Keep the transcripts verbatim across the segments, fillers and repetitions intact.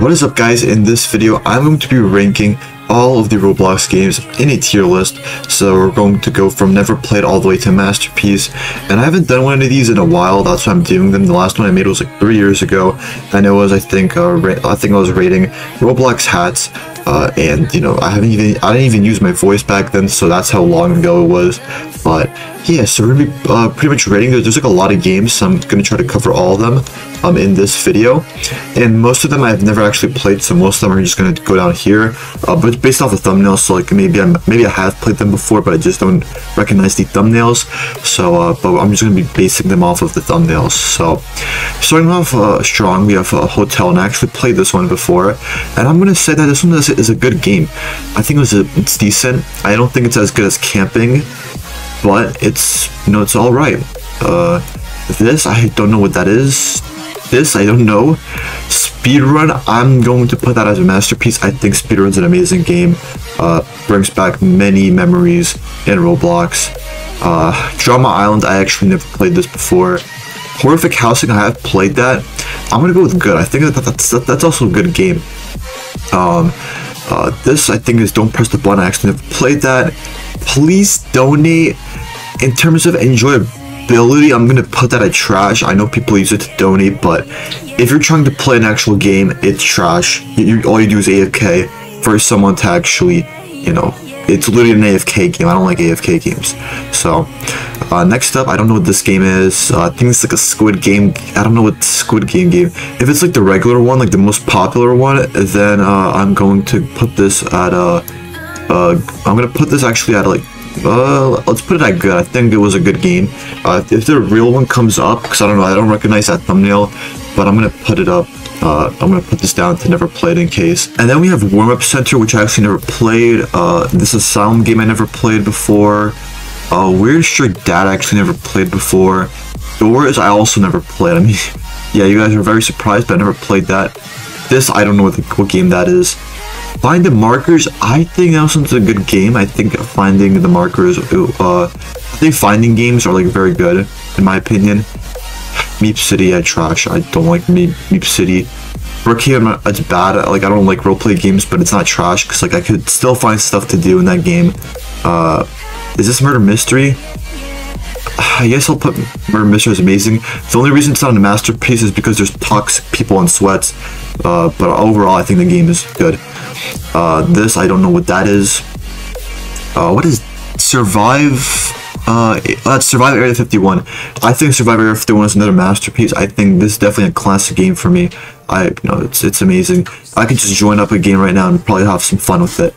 What is up guys, in this video I'm going to be ranking all of the Roblox games in a tier list. So we're going to go from never played all the way to masterpiece, and I haven't done one of these in a while. That's why I'm doing them. The last one I made was like three years ago, and it was I think uh, I think I was rating Roblox hats, uh, and you know I haven't even I didn't even use my voice back then, so that's how long ago it was. But yeah, so we're gonna be uh, pretty much rating. There's like a lot of games, so I'm gonna try to cover all of them um, in this video. And most of them I've never actually played, so most of them are just gonna go down here. Uh, but it's based off the thumbnail, so like maybe I maybe I have played them before, but I just don't recognize the thumbnails. So, uh, but I'm just gonna be basing them off of the thumbnails. So, starting off uh, strong, we have uh, Hotel, and I actually played this one before, and I'm gonna say that this one is, is a good game. I think it was a, it's decent. I don't think it's as good as Camping, but it's, you know, it's all right. Uh, this, I don't know what that is. This, I don't know. Speedrun, I'm going to put that as a masterpiece. I think Speedrun's an amazing game. Uh, brings back many memories in Roblox. Uh, Drama Island, I actually never played this before. Horrific Housing, I have played that. I'm gonna go with good. I think that that's, that, that's also a good game. Um, uh, this, I think, is Don't Press the Button. I actually never played that. Please Donate. In terms of enjoyability, I'm gonna put that at trash. I know people use it to donate, but if you're trying to play an actual game, it's trash. You, all you do is A F K for someone to actually, you know, it's literally an A F K game. I don't like A F K games. So, uh, next up, I don't know what this game is. Uh, I think it's like a Squid Game. I don't know what Squid Game game. If it's like the regular one, like the most popular one, then uh, I'm going to put this at a. Uh, I'm gonna put this actually at like. Uh, let's put it at good. I think it was a good game. Uh, if the real one comes up, because I don't know, I don't recognize that thumbnail, but I'm gonna put it up. Uh, I'm gonna put this down to never played in case. And then we have Warm Up Center, which I actually never played. Uh, this Asylum game I never played before. Uh, Weird Strict Dad I actually never played before. Doors I also never played. I mean, yeah, you guys are very surprised, but I never played that. This, I don't know what, the, what game that is. Find the Markers, I think that was a good game. I think finding the markers, uh, I think finding games are like very good, in my opinion. Meep City, I trash. I don't like Meep, Meep City. Rookie, I'm not, it's bad. Like, I don't like roleplay games, but it's not trash, because like I could still find stuff to do in that game. Uh, is this Murder Mystery? I guess I'll put Murder Mystery as amazing. The only reason it's not a masterpiece is because there's toxic people and sweats. Uh, but overall, I think the game is good. Uh, this, I don't know what that is. Uh, what is Survive? Uh, that's Survive Area fifty-one. I think Survive Area fifty-one is another masterpiece. I think this is definitely a classic game for me. I, you know, it's it's amazing. I could just join up a game right now and probably have some fun with it.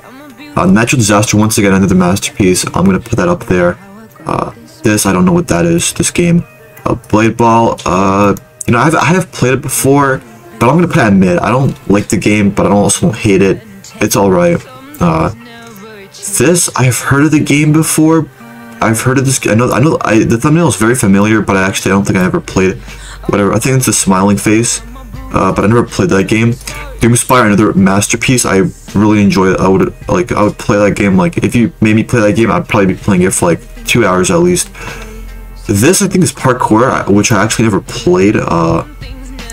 Uh, Natural Disaster, once again, another masterpiece. I'm gonna put that up there. Uh, this, I don't know what that is. This game, uh, Blade Ball. Uh, you know, I've, I have played it before, but I'm gonna put it at mid. I don't like the game, but I don't also don't hate it. It's alright. Uh, this, I've heard of the game before. I've heard of this. I know. I know. I, the thumbnail is very familiar, but I actually I don't think I ever played it. Whatever. I think it's a smiling face. Uh, but I never played that game. Doomspire, another masterpiece. I really enjoy it. I would like. I would play that game. Like if you made me play that game, I'd probably be playing it for like two hours at least. This I think is Parkour, which I actually never played. Uh,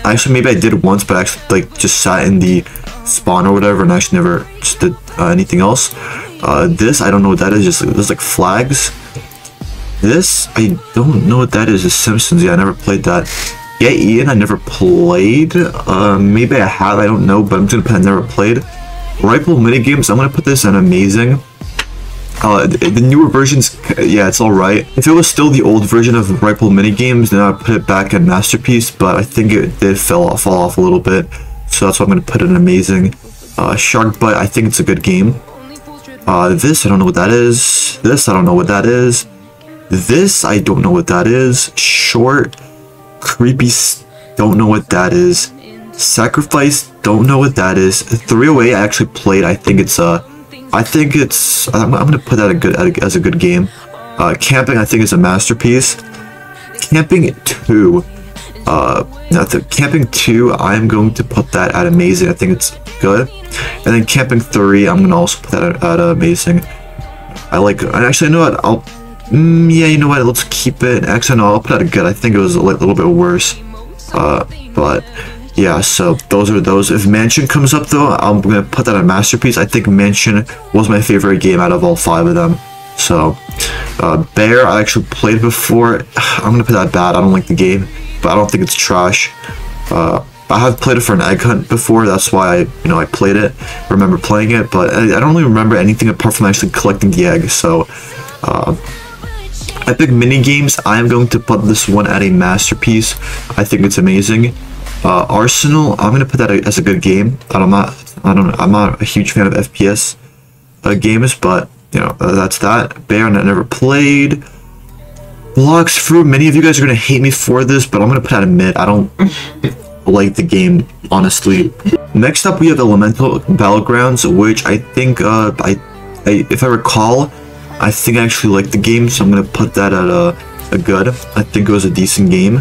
actually maybe I did once, but I actually like just sat in the spawn or whatever, and I actually never just did uh, anything else. Uh, this I don't know what that is. Just there's like flags. This I don't know what that is. The Simpsons. Yeah, I never played that. Yeah, Ian, I never played. Uh, maybe I have. I don't know, but I'm just gonna put I never played. Riple Minigames. I'm gonna put this on amazing. Uh, the, the newer versions, yeah, it's all right. If it was still the old version of Riple Minigames, then I'd put it back at masterpiece. But I think it did fell off, fall off a little bit. So that's why I'm gonna put an amazing. uh, Shark Bite, I think it's a good game. Uh, this, I don't know what that is. This, I don't know what that is. This, I don't know what that is. Short, Creepy, don't know what that is. Sacrifice, don't know what that is. three oh eight, I actually played. I think it's a, I think it's, I'm, I'm gonna put that a good, as a good game. Uh, Camping, I think is a masterpiece. Camping two. Uh, now the Camping two, I'm going to put that at amazing. I think it's good. And then Camping three, I'm gonna also put that at, at amazing. I like. Actually, I know what I'll. Mm, yeah, you know what? Let's keep it. Actually, no, I'll put that at good. I think it was a little bit worse. Uh, but yeah, so those are those. If Mansion comes up though, I'm gonna put that on Masterpiece. I think Mansion was my favorite game out of all five of them. So uh, Bear, I actually played before. I'm gonna put that bad. I don't like the game, but I don't think it's trash. Uh, I have played it for an egg hunt before. That's why I, you know, I played it. I remember playing it, but I, I don't really remember anything apart from actually collecting the egg. So, uh, epic mini games. I am going to put this one at a masterpiece. I think it's amazing. Uh, Arsenal. I'm gonna put that as a good game. I'm not. I don't. I'm not a huge fan of F P S uh, games, but you know, uh, that's that. Baron. I never played. Blocks Fruit. Many of you guys are gonna hate me for this, but I'm gonna put that in mid. I don't. Like the game, honestly. Next up we have Elemental Battlegrounds, which I think uh I, I if I recall, I think I actually liked the game, so I'm gonna put that at a, a good. I think it was a decent game.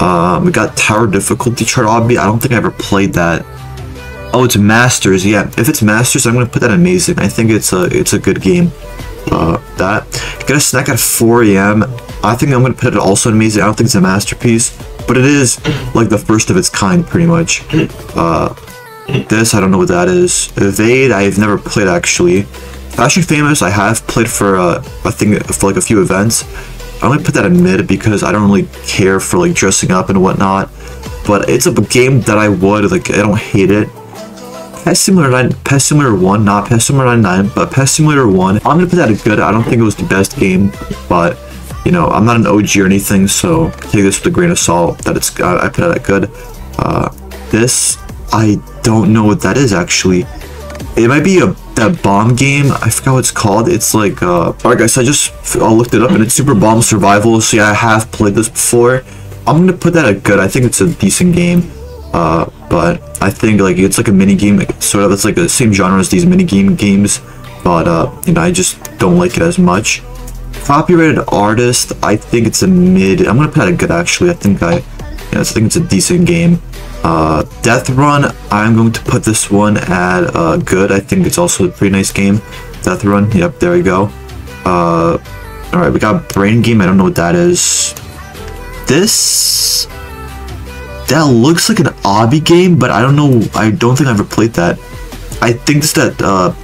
Um we got Tower Difficulty Chart Obby. I don't think I ever played that. Oh, it's Masters. Yeah, if it's Masters, I'm gonna put that amazing. I think it's a it's a good game. Uh that got a snack at four A M I think I'm gonna put it also amazing. I don't think it's a masterpiece, but it is like the first of its kind, pretty much. Uh, this, I don't know what that is. Evade, I've never played actually. Fashion Famous, I have played for uh, I think for like a few events. I only put that in mid because I don't really care for like dressing up and whatnot. But it's a game that I would like. I don't hate it. Pest Simulator nine, Pest Simulator one, not Pest Simulator nine, but Pest Simulator one. I'm gonna put that at good. I don't think it was the best game, but. You know, I'm not an O G or anything, so take this with a grain of salt that it's, I, I put it at good. Uh, this, I don't know what that is, actually. It might be a that bomb game. I forgot what it's called. It's like, uh, alright guys, so I just I looked it up, and it's Super Bomb Survival, so yeah, I have played this before. I'm gonna put that at good. I think it's a decent game, uh, but I think, like, it's like a mini-game, like, sort of, it's like the same genre as these mini-game games, but, uh, you know, I just don't like it as much. Copyrighted Artist, I think it's a mid. I'm gonna put it a good actually. I think I, yeah, I think it's a decent game. Uh, Death Run, I'm going to put this one at uh, good. I think it's also a pretty nice game. Death Run, yep, there we go. Uh, all right, we got Brain Game. I don't know what that is. This, that looks like an obby game, but I don't know. I don't think I've ever played that. I think it's that. Uh,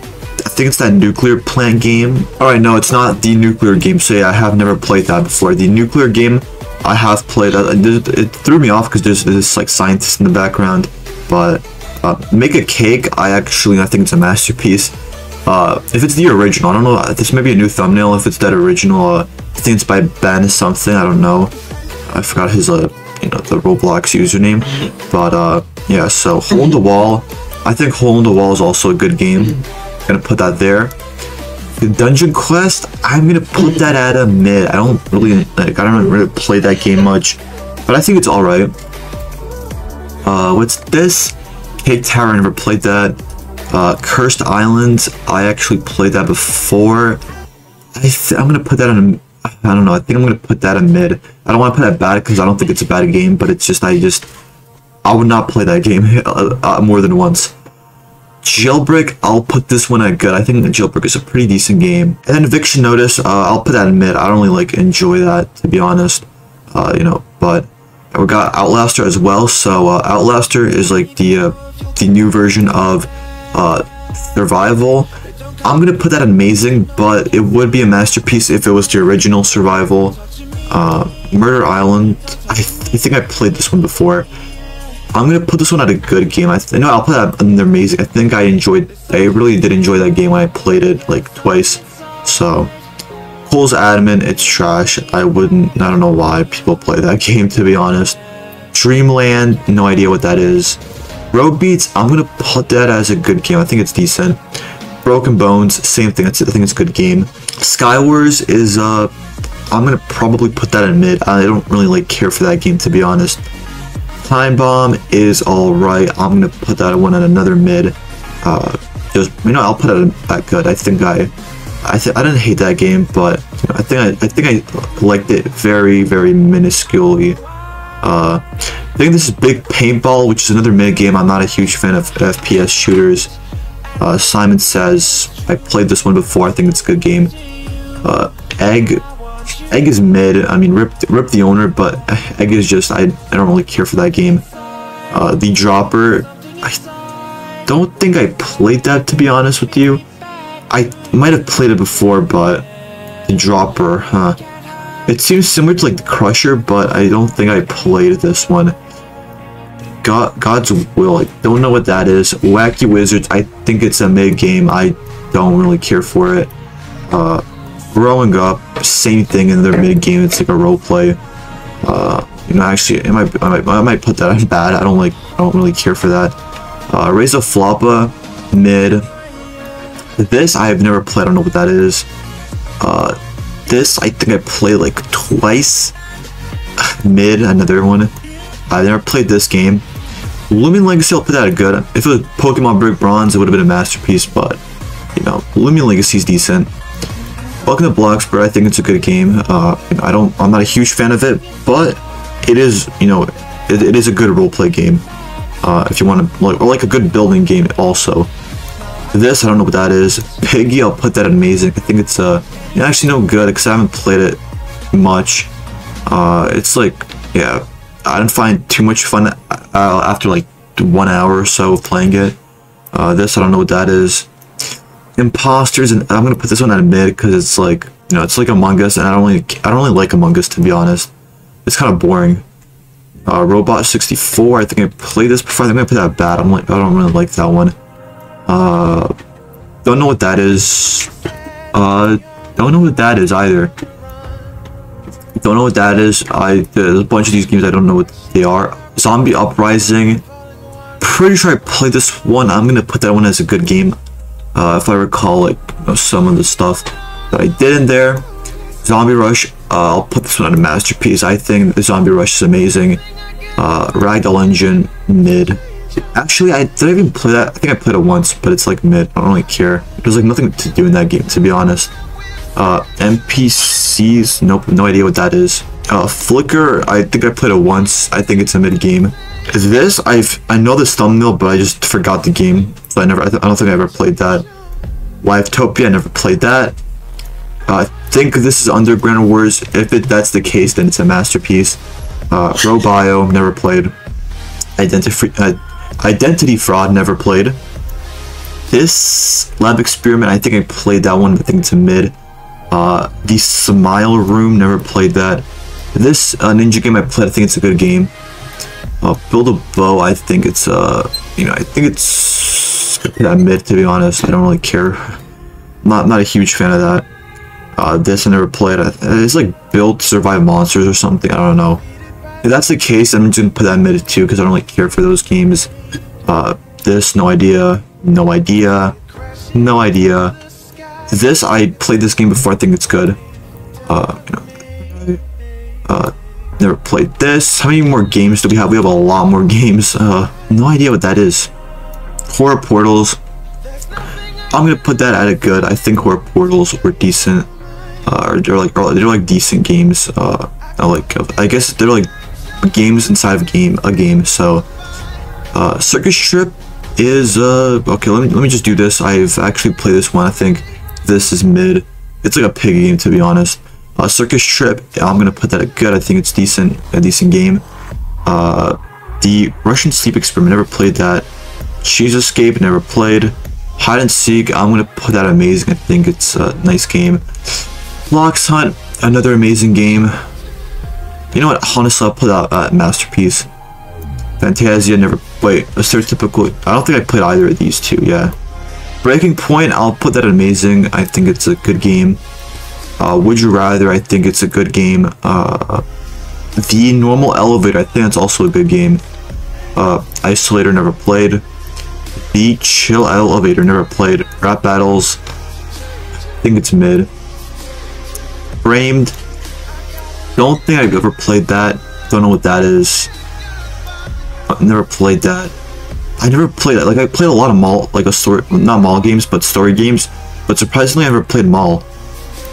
I think it's that Nuclear Plant game. Alright, no, it's not the Nuclear game, so yeah, I have never played that before. The Nuclear game, I have played. Uh, it threw me off because there's this, like, scientist in the background. But, uh, Make a Cake, I actually, I think it's a masterpiece. Uh, if it's the original, I don't know, this may be a new thumbnail if it's that original. Uh, I think it's by Ben something, I don't know. I forgot his, uh, you know, the Roblox username. But, uh, yeah, so Hole in the Wall. I think Hole in the Wall is also a good game. Gonna put that there. The Dungeon Quest, I'm gonna put that at a mid. I don't really like. I don't really play that game much, but I think it's all right. Uh, what's this? Cake Tower, I never played that. Uh, Cursed Islands, I actually played that before. I th I'm gonna put that on. A, I don't know. I think I'm gonna put that in mid. I don't want to put that bad because I don't think it's a bad game, but it's just I just I would not play that game uh, more than once. Jailbreak, I'll put this one at good. I think the Jailbreak is a pretty decent game. And then Eviction Notice, uh, I'll put that in mid. I don't really like enjoy that, to be honest. Uh, you know, but we got Outlaster as well. So uh, Outlaster is like the uh, the new version of uh, Survival. I'm gonna put that amazing, but it would be a masterpiece if it was the original Survival. Uh, Murder Island, I, th I think I played this one before. I'm gonna put this one at a good game. I know I'll put that in the amazing. I think I enjoyed. I really did enjoy that game when I played it like twice. So, Cole's Admin, it's trash. I wouldn't. I don't know why people play that game, to be honest. Dreamland, no idea what that is. Road Beats, I'm gonna put that as a good game. I think it's decent. Broken Bones, same thing. I think it's a good game. Skywars is. Uh, I'm gonna probably put that in mid. I don't really like care for that game, to be honest. Time Bomb is alright. I'm gonna put that one at another mid. Uh, just, you know, I'll put it at good. I think I, I th I didn't hate that game, but you know, I think I, I think I liked it very, very minusculely. Uh, I think this is Big Paintball, which is another mid game. I'm not a huge fan of F P S shooters. Uh, Simon Says, I played this one before. I think it's a good game. Uh, Egg. Egg is mid. I mean, rip, rip the owner, but Egg is just, I, I don't really care for that game. Uh, The Dropper, I don't think I played that, to be honest with you. I might have played it before, but The Dropper, huh? It seems similar to like The Crusher, but I don't think I played this one. God, God's Will, I don't know what that is. Wacky Wizards, I think it's a mid game. I don't really care for it. Uh, growing Up, same thing in their mid game. It's like a role play. Uh, you know, actually, I might, I might, I might put that on bad. I don't like, I don't really care for that. Uh, Raise a Floppa, mid. This I have never played. I don't know what that is. Uh, this I think I played like twice. Mid, another one. I've never played this game. Lumine Legacy, I'll put that a good. If it was Pokemon Brick Bronze, it would have been a masterpiece, but you know, Lumine Legacy is decent. Welcome to Bloxburg, I think it's a good game. Uh, I don't, I'm not a huge fan of it, but it is, you know, it, it is a good roleplay game. Uh, if you want to, like, or like a good building game also. This, I don't know what that is. Piggy, I'll put that in amazing. I think it's uh, actually no good because I haven't played it much. Uh, it's like, yeah. I didn't find too much fun uh, after like one hour or so of playing it. Uh, this, I don't know what that is. Imposters, and I'm gonna put this one at mid because it's like, you know, it's like Among Us, and I don't really, I don't really like Among Us, to be honest. It's kind of boring. Uh, Robot sixty-four, I think I played this before. I think I put that bad. I'm like, I don't really like that one. Uh, don't know what that is. Uh, don't know what that is either. Don't know what that is. I there's a bunch of these games I don't know what they are. Zombie Uprising. Pretty sure I played this one. I'm gonna put that one as a good game. Uh, if I recall, like, you know, some of the stuff that I did in there. Zombie Rush. Uh, I'll put this one on a masterpiece. I think the Zombie Rush is amazing. Uh, Ragdoll Engine, mid. Actually, I did I even play that. I think I played it once, but it's like mid. I don't really care. There's like nothing to do in that game, to be honest. Uh, N P Cs, nope, no idea what that is. Uh, Flicker, I think I played it once. I think it's a mid game. This, I've I know this thumbnail, but I just forgot the game. So I never, I, th I don't think I ever played that. Livetopia, I never played that. Uh, I think this is Underground Wars. If it that's the case, then it's a masterpiece. Uh, Robio, never played. Identity, uh, Identity Fraud, never played. This Lab Experiment, I think I played that one, but I think it's a mid. Uh, the Smile Room, never played that. This uh, ninja game I played, I think it's a good game. Uh, Build a Bow, I think it's, uh, you know, I think it's yeah, mid, to be honest. I don't really care. Not, not a huge fan of that. Uh, this I never played. It's like Build Survive Monsters or something. I don't know. If that's the case, I'm just gonna put that mid too, because I don't really care for those games. Uh, this, no idea. No idea. No idea. This, I played this game before. I think it's good. Uh, you know, uh, never played this. How many more games do we have? We have a lot more games. Uh, no idea what that is. Horror Portals. I'm gonna put that at a good. I think Horror Portals were decent. Uh, or they're like or they're like decent games. Uh, I like I guess they're like games inside of game a game. So, uh, Circus Strip is uh okay. Let me let me just do this. I've actually played this one. I think. This is mid. It's like a pig game, to be honest. Uh, Circus Trip, I'm gonna put that at good. I think it's decent, a decent game. Uh, the Russian Sleep Experiment, never played that. Cheese Escape, never played. Hide and Seek, I'm gonna put that amazing. I think it's a nice game. Lox Hunt, another amazing game. You know what? Honestly, I'll put that at uh, masterpiece. Fantasia, never. Wait, a stereotypical. I don't think I played either of these two. Yeah. Breaking Point, I'll put that amazing. I think it's a good game. Uh, Would You Rather, I think it's a good game. Uh, the Normal Elevator, I think that's also a good game. Uh, Isolator, never played. The Chill Elevator, never played. Rap Battles, I think it's mid. Framed, don't think I've ever played that. Don't know what that is. I've never played that. I never played it. Like I played a lot of mall, like a story, not mall games, but story games. But surprisingly, I never played mall.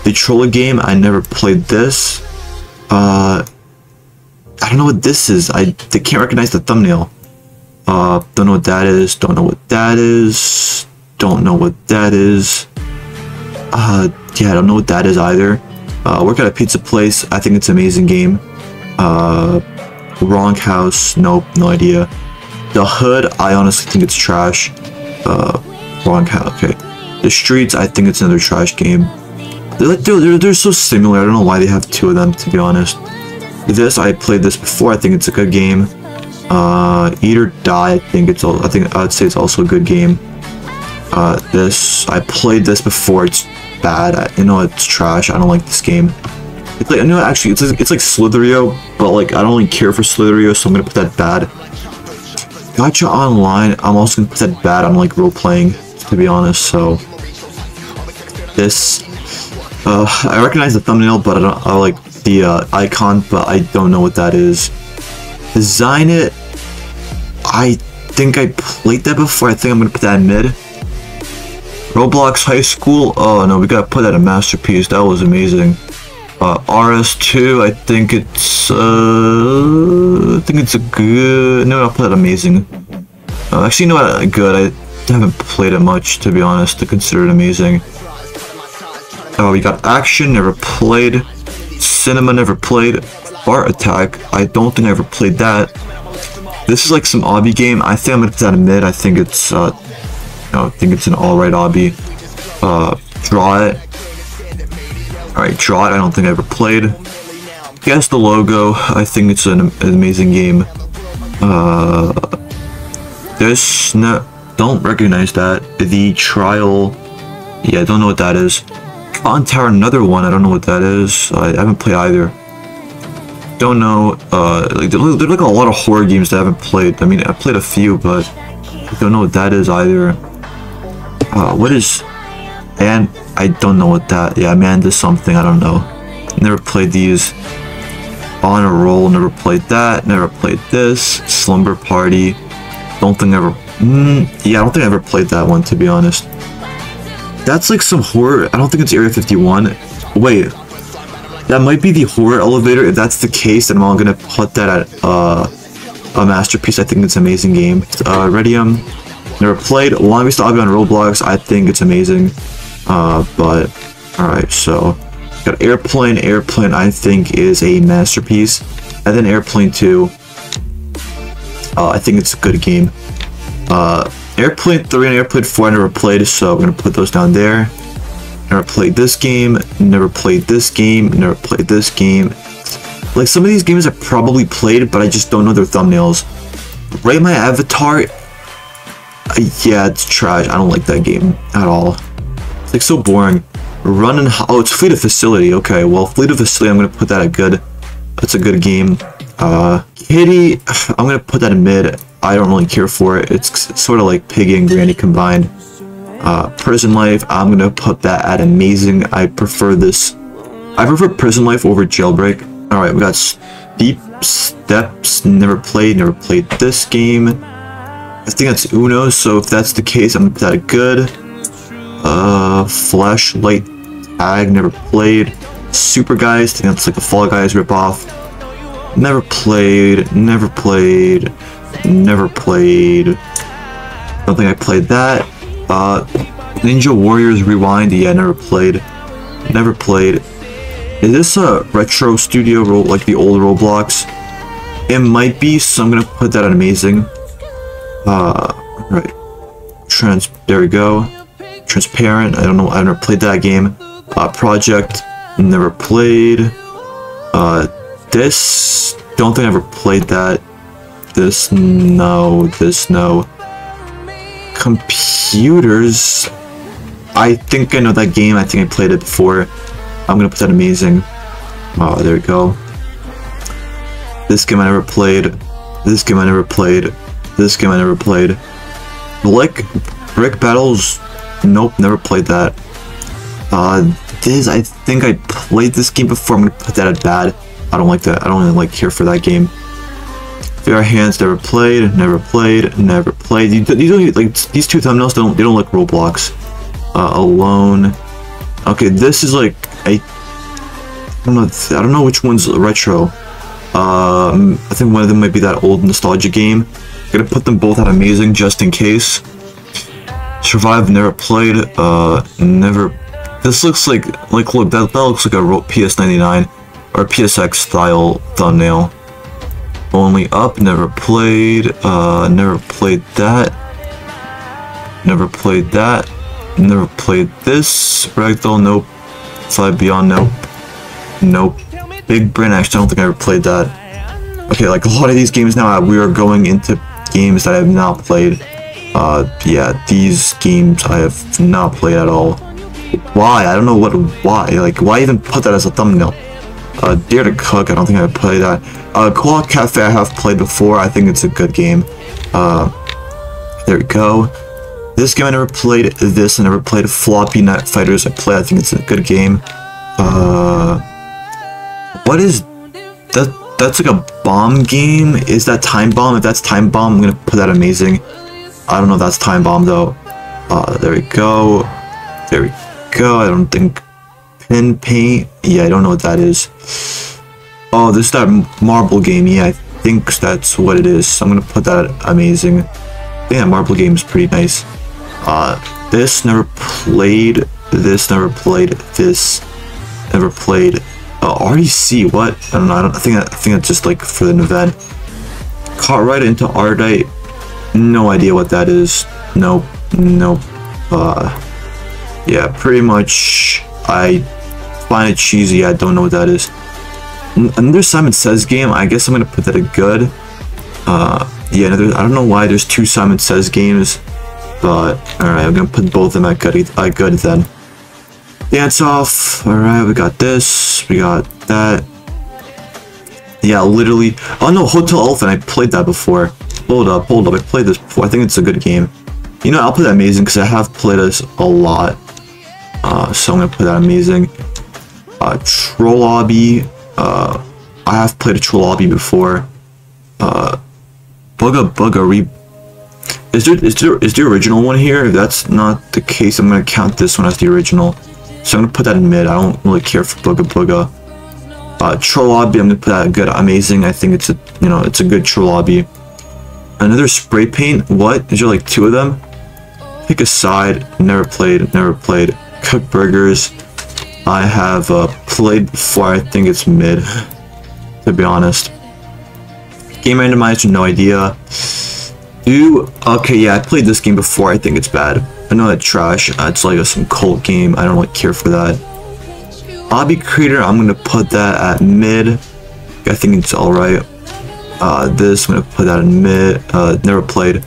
The Troller game, I never played this. Uh, I don't know what this is. I they can't recognize the thumbnail. Uh, don't know what that is. Don't know what that is. Don't know what that is. Uh, yeah, I don't know what that is either. Uh, work at a pizza place. I think it's an amazing game. Uh, Wrong House. Nope, no idea. The hood, I honestly think it's trash. Uh, wrong cat, okay. The streets, I think it's another trash game. They're, like, they're, they're, they're so similar, I don't know why they have two of them, to be honest. This, I played this before, I think it's a good game. Uh, Eat or Die, I think it's all, I think I'd say it's also a good game. Uh, this, I played this before, it's bad, I, you know, it's trash, I don't like this game. It's like, I know, actually, it's like, it's like Slitherio, but like, I don't really care for Slitherio, so I'm gonna put that bad. Gotcha Online, I'm also gonna put that bad on like role-playing, to be honest, so. This, uh, I recognize the thumbnail, but I don't, I like the, uh, icon, but I don't know what that is. Design It, I think I played that before, I think I'm gonna put that in mid. Roblox High School, oh no, we gotta put that in Masterpiece, that was amazing. Uh, R S two, I think it's, uh, I think it's a good, no, I'll put that amazing. Uh, actually, no, not good, I haven't played it much, to be honest, to consider it amazing. Oh, uh, we got Action, never played. Cinema, never played. Art Attack, I don't think I ever played that. This is like some obby game. I think I'm gonna put that in mid. I think it's uh no, I think it's an alright obby. Uh Draw It. Alright, Draw It, I don't think I ever played. Guess the Logo, I think it's an, an amazing game. Uh This, no, don't recognize that. The Trial, yeah, I don't know what that is. Con Tower, another one, I don't know what that is. I, I haven't played either. Don't know, uh, like, there are like a lot of horror games that I haven't played. I mean, I played a few, but I don't know what that is either. Uh, what is... And I don't know what that... Yeah, man, there's something, I don't know. Never played these. On a Roll, never played that. Never played this. Slumber Party. Don't think I ever... Mm, yeah, I don't think I ever played that one, to be honest. That's like some horror... I don't think it's Area fifty-one. Wait. That might be the horror elevator. If that's the case, then I'm gonna put that at uh, a Masterpiece. I think it's an amazing game. Uh, Redium, never played. Longest obby on Roblox. I think it's amazing. Uh, but all right, so got Airplane. Airplane, I think, is a masterpiece. And then Airplane two. Uh, I think it's a good game. Uh, Airplane three and Airplane four I never played, so I'm gonna put those down there. Never played this game, never played this game, never played this game. Like, some of these games I probably played, but I just don't know their thumbnails. Rate My Avatar, uh, yeah, it's trash. I don't like that game at all. It's like so boring. Run and Ho- oh, it's Fleet of Facility. Okay, well, Fleet of Facility, I'm gonna put that at good. That's a good game. Uh, Kitty, I'm gonna put that in mid. I don't really care for it. It's sort of like Piggy and Granny combined. Uh, Prison Life, I'm gonna put that at amazing. I prefer this. I prefer Prison Life over Jailbreak. Alright, we got Steep Steps, never played, never played this game. I think that's Uno, so if that's the case, I'm gonna put that at good. Uh, Flashlight Tag, never played. Super Guys, I think that's like the Fall Guys ripoff. Never played, never played, never played. I don't think I played that. Uh, Ninja Warriors Rewind, yeah, never played, never played. Is this a retro studio role, like the old Roblox? It might be, so I'm gonna put that on amazing. Uh, right, Trans, there we go. Transparent, I don't know, I've never played that game. Uh, Project, never played. Uh, this, don't think I ever played that. This, no, this, no. Computers, I think I know that game. I think I played it before. I'm gonna put that amazing. Oh, there we go. This game I never played. This game I never played. This game I never played. Blick, Brick Battles, nope, never played that. Uh, this, I think I played this game before. I'm gonna put that at bad. I don't like that. I don't really like care for that game. Fair Hands, never played, never played, never played. These, these, don't, like, these two thumbnails don't—they don't look Roblox. Uh, alone. Okay, this is like I. I don't know. I don't know which one's retro. Um, I think one of them might be that old nostalgia game. I'm gonna put them both at amazing just in case. Survive, never played. Uh, never. This looks like like look that that looks like a P S ninety-nine or P S X style thumbnail. Only Up, never played, uh, never played that, never played that, never played this, Ragdoll, nope, Slide Beyond, nope, nope, Big Brain, actually I don't think I ever played that. Okay, like a lot of these games now, we are going into games that I have not played. Uh, yeah, these games I have not played at all. Why? I don't know what, why, like, why even put that as a thumbnail? Uh, Dare to Cook, I don't think I played that. Uh, Co-op Cafe I have played before, I think it's a good game. Uh, there we go. This game I never played, this I never played. Floppy Night Fighters I play, I think it's a good game. Uh, what is, that? that's like a bomb game? Is that Time Bomb? If that's Time Bomb, I'm gonna put that amazing. I don't know if that's Time Bomb though. Uh, there we go. There we go, I don't think... Pen Paint, yeah, I don't know what that is. Oh, this is that marble game, yeah, I think that's what it is. So I'm gonna put that amazing. Yeah, marble game is pretty nice. Uh, this never played, this never played, this never played. Uh, R D C, what? I don't know, I, don't, I think that, I think that's just like for an event. Cartwright into Ardite, no idea what that is. Nope, nope. Uh, yeah, pretty much I find it cheesy, I don't know what that is. Another Simon Says game, I guess I'm gonna put that a good. Uh, yeah, another, I don't know why there's two Simon Says games, but alright, I'm gonna put both of them at good, at good then. Dance Off, alright, we got this, we got that. Yeah, literally, oh no, Hotel Elephant, I played that before. Hold up, hold up, I played this before, I think it's a good game. You know, I'll put that amazing because I have played this a lot. Uh, so I'm gonna put that amazing. Uh, Troll Lobby, uh, I have played a Troll Lobby before. Uh, Bugga Bugga Re... Is there, is there, is the original one here? If that's not the case, I'm gonna count this one as the original. So I'm gonna put that in mid, I don't really care for Bugga Bugga. Uh, Troll Lobby, I'm gonna put that good, amazing, I think it's a, you know, it's a good Troll Lobby. Another Spray Paint, what? Is there like two of them? Pick a side, never played, never played. Cook Burgers, I have uh, played before, I think it's mid, to be honest. Game Randomizer, no idea. Do, okay, yeah, I played this game before, I think it's bad. I know that trash, uh, it's like a, some cult game, I don't really care for that. Hobby Creator, I'm gonna put that at mid, I think it's alright. Uh, this, I'm gonna put that in mid, uh, never played.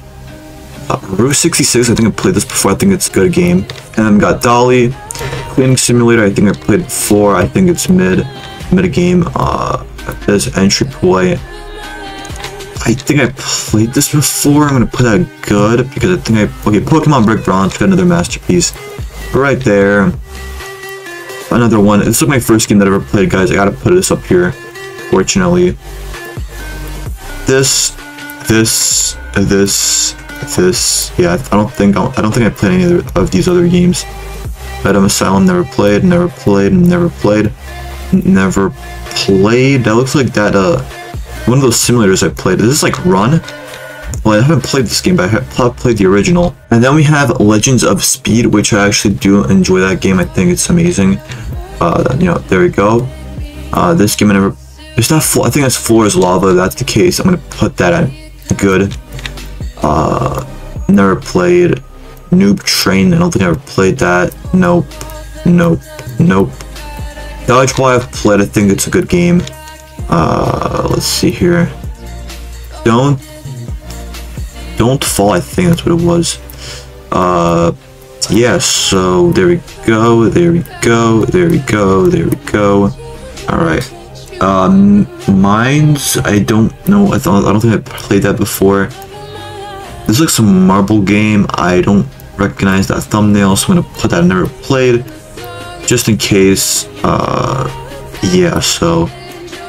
Uh, Rue sixty-six, I think I played this before, I think it's a good game. And then we got Dolly. Cleaning Simulator, I think I played before, I think it's mid, mid game. Uh, there's Entry Point. I think I played this before, I'm gonna put that good, because I think I, okay, Pokemon Brick Bronze, got another masterpiece. Right there. Another one, this is my first game that I ever played, guys, I gotta put this up here, fortunately. This, this, this. This, yeah, I don't think I'll, I don't think I played any of, the, of these other games. Venom Asylum, never played, never played, never played, never played. That looks like that uh one of those simulators I played. Is this like Run? Well, I haven't played this game, but I have played the original. And then we have Legends of Speed, which I actually do enjoy that game. I think it's amazing. Uh, you know, there we go. Uh, this game I never. It's not. I think that's Floor is Lava. If that's the case, I'm gonna put that at good. Uh, never played Noob Train, I don't think I ever played that, nope, nope, nope. Dodgeball I've played, I think it's a good game. Uh, let's see here. Don't, Don't Fall, I think that's what it was. Uh, yeah, so there we go, there we go, there we go, there we go. Alright, um, Mines, I don't know, I, th I don't think I played that before. This looks like some marble game, I don't recognize that thumbnail, so I'm gonna put that I never played, just in case. Uh, yeah, so,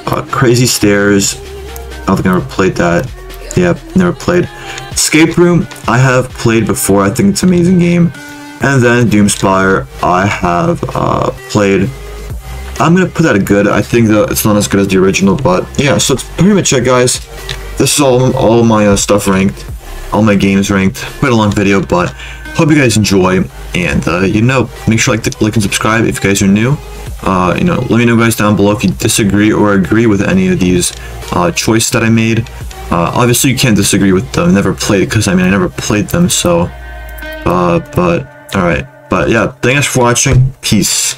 uh, Crazy Stairs, I don't think I ever played that, yeah, never played. Escape Room, I have played before, I think it's an amazing game. And then Doomspire, I have, uh, played. I'm gonna put that a good, I think that it's not as good as the original, but yeah, so it's pretty much it, guys. This is all, all my uh, stuff ranked. All my games ranked. Quite a long video, but hope you guys enjoy, and uh, you know, make sure to like, like and subscribe if you guys are new, Uh, you know, let me know guys down below if you disagree or agree with any of these uh, choices that I made. Uh, obviously you can't disagree with them, never played, because I mean I never played them, so, uh, but, alright, but yeah, thanks for watching, peace.